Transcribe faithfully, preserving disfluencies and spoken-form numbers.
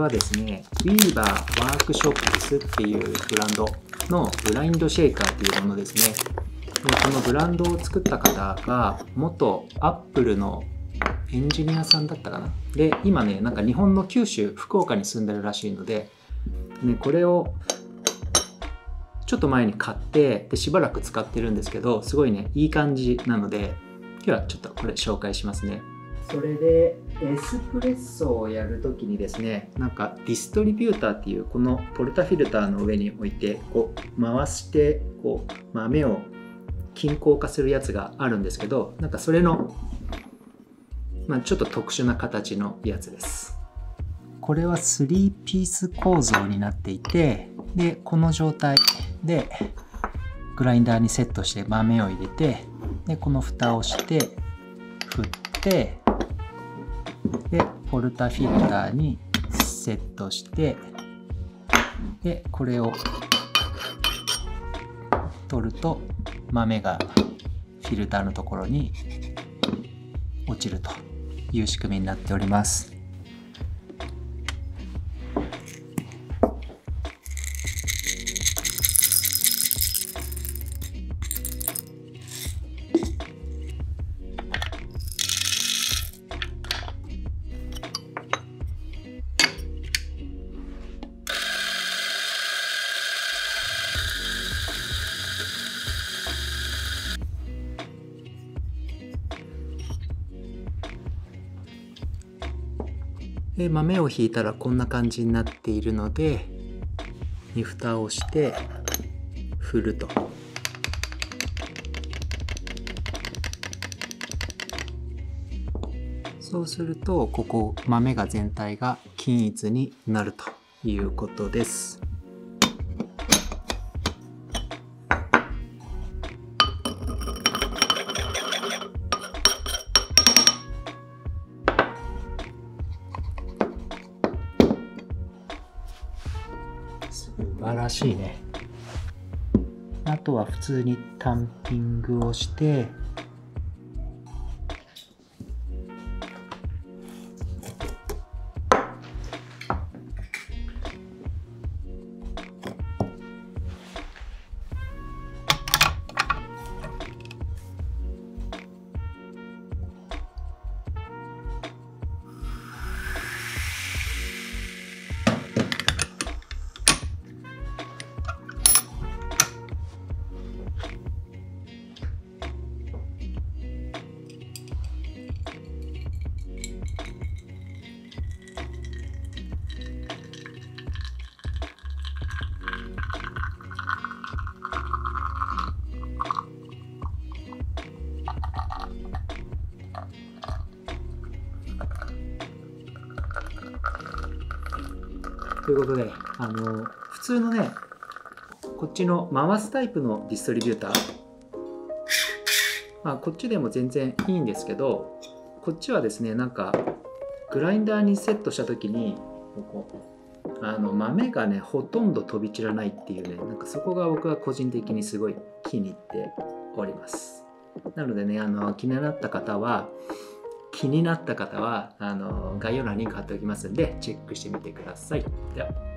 はですね、Weaver Workshops っていうブランドのブラインドシェイカーっていうものですね。このブランドを作った方が元アップルのエンジニアさんだったかな。で、今ね、なんか日本の九州、福岡に住んでるらしいので、ね、これをちょっと前に買って、で、しばらく使ってるんですけど、すごいね、いい感じなので、今日はちょっとこれ紹介しますね。それでエスプレッソをやるときにですね、なんかディストリビューターっていうこのポルタフィルターの上に置いてこう回してこう豆を均衡化するやつがあるんですけど、なんかそれの、まあ、ちょっと特殊な形のやつです。これはスリーピース構造になっていて、でこの状態でグラインダーにセットして豆を入れて、でこの蓋をして振って。でポルタフィルターにセットして、でこれを取ると豆がフィルターのところに落ちるという仕組みになっております。で豆をひいたらこんな感じになっているので、に蓋をして振ると。そうするとここ豆が全体が均一になるということです。素晴らしいね。あとは普通にタンピングをしてということで、あの普通のね、こっちの回すタイプのディストリビューター、まあ、こっちでも全然いいんですけど、こっちはですね、なんかグラインダーにセットした時にここあの豆がねほとんど飛び散らないっていうね、なんかそこが僕は個人的にすごい気に入っております。なのでね、あの気になった方は気になった方はあの概要欄に貼っておきますんでチェックしてみてください。では。